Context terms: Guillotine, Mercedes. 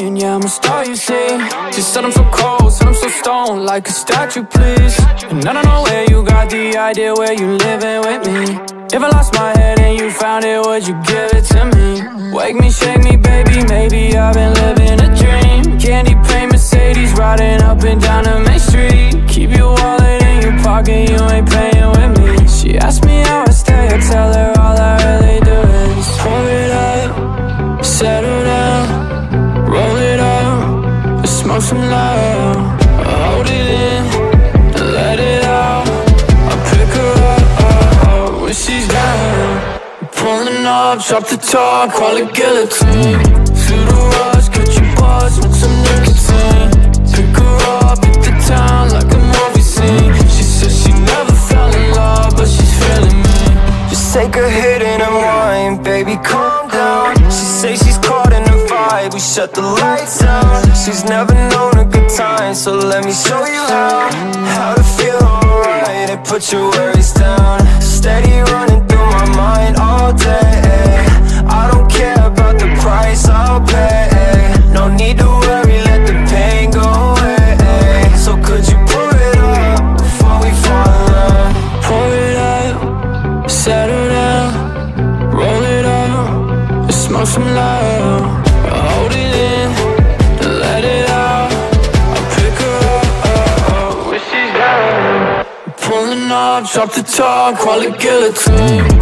flying, yeah, I'm a star, you see. You said I'm so cold, said I'm so stoned, like a statue, please. And I don't know where you got the idea where you living with me. If I lost my head and you found it, would you give it to me? Wake me, shake me, baby, maybe I've been living a dream. Candy paint Mercedes, riding up and down the Main Street. Keep your wallet in your pocket, you ain't playing with me. She asked me how I stay, I tell her all I really do is pour it up, settle down, roll it up, smoke some love. Hold it in, let it out, I pick her up when she's down. Pulling up, drop the talk, call it guillotine. Feel the rush, catch your buzz with some nicotine. Pick her up, hit the town like a movie scene. She said she never fell in love, but she's feeling me. Just take a hit and a wine, baby, calm down. She say she's caught in a vibe, we shut the lights out. She's never known a good time, so let me show you how to feel alright and put your worries down. Steady running through my mind all day. I don't care about the price I'll pay. No need to worry, let the pain go away. So could you pour it up before we fall in love? Pour it up, settle down, roll it up, and smoke some love. Hold it in, let it out, I'll pick her up when she's down. Pulling up, drop the talk, call it guillotine.